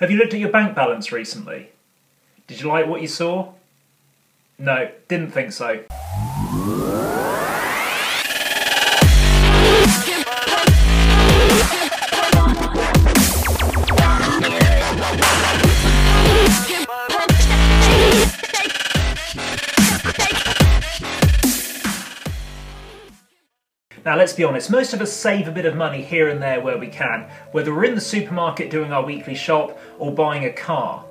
Have you looked at your bank balance recently? Did you like what you saw? No, didn't think so. Now let's be honest, most of us save a bit of money here and there where we can, whether we're in the supermarket doing our weekly shop or buying a car.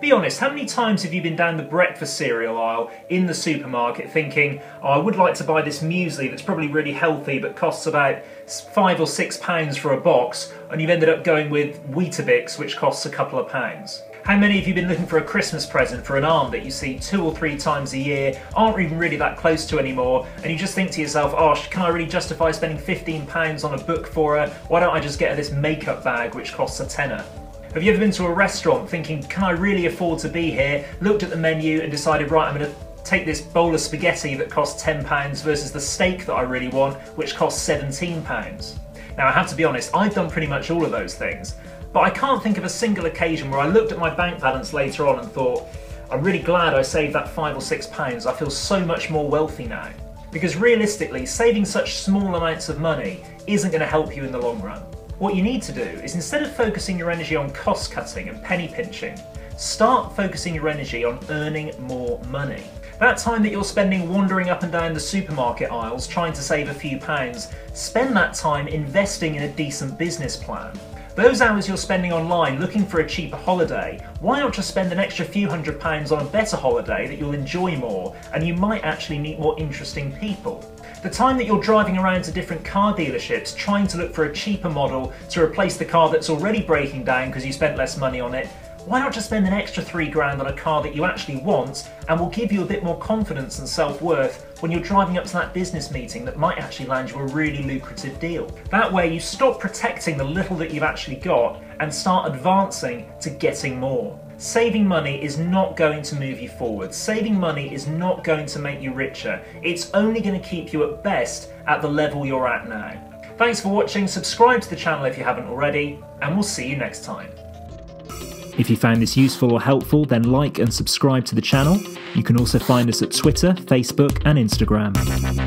Be honest, how many times have you been down the breakfast cereal aisle in the supermarket thinking, oh, I would like to buy this muesli that's probably really healthy but costs about £5 or £6 for a box, and you've ended up going with Weetabix, which costs a couple of pounds? How many of you been looking for a Christmas present for an arm that you see 2 or 3 times a year, aren't even really that close to anymore, and you just think to yourself, oh, can I really justify spending £15 on a book for her? Why don't I just get her this makeup bag which costs a tenner? Have you ever been to a restaurant thinking, can I really afford to be here, looked at the menu and decided, right, I'm going to take this bowl of spaghetti that costs £10 versus the steak that I really want, which costs £17? Now I have to be honest, I've done pretty much all of those things. But I can't think of a single occasion where I looked at my bank balance later on and thought, I'm really glad I saved that £5 or £6, I feel so much more wealthy now. Because realistically, saving such small amounts of money isn't going to help you in the long run. What you need to do is, instead of focusing your energy on cost cutting and penny pinching, start focusing your energy on earning more money. That time that you're spending wandering up and down the supermarket aisles trying to save a few pounds, spend that time investing in a decent business plan. Those hours you're spending online looking for a cheaper holiday, why not just spend an extra few £100s on a better holiday that you'll enjoy more, and you might actually meet more interesting people? The time that you're driving around to different car dealerships trying to look for a cheaper model to replace the car that's already breaking down because you spent less money on it, why not just spend an extra £3 grand on a car that you actually want and will give you a bit more confidence and self-worth when you're driving up to that business meeting that might actually land you a really lucrative deal? That way you stop protecting the little that you've actually got and start advancing to getting more. Saving money is not going to move you forward. Saving money is not going to make you richer. It's only going to keep you at best at the level you're at now. Thanks for watching, subscribe to the channel if you haven't already, and we'll see you next time. If you found this useful or helpful, then like and subscribe to the channel. You can also find us at Twitter, Facebook, and Instagram.